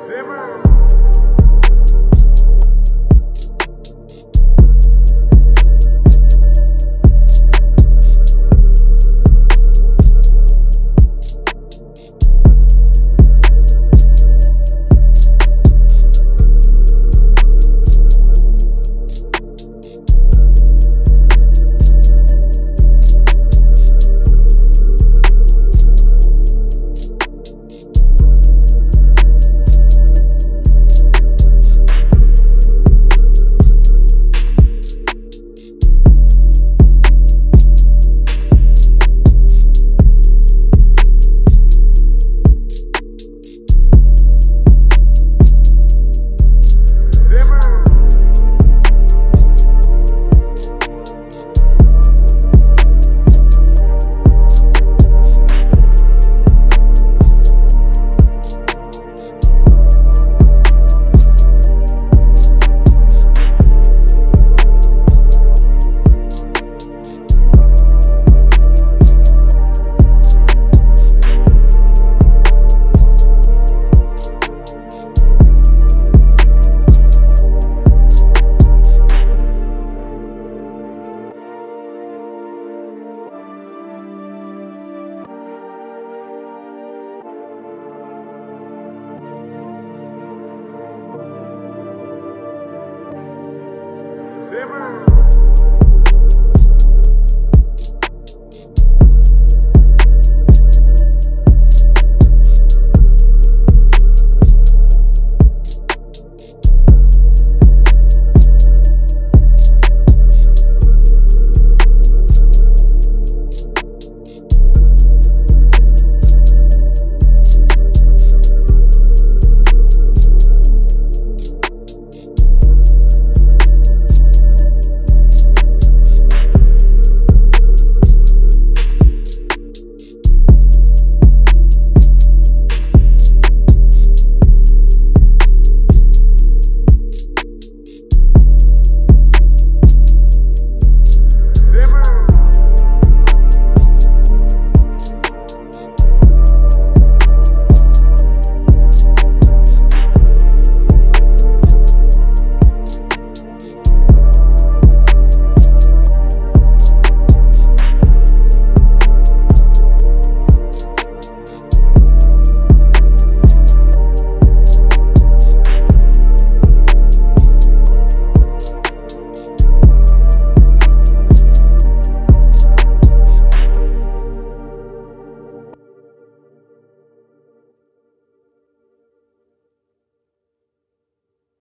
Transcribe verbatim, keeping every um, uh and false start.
Zimmer. Zimmer.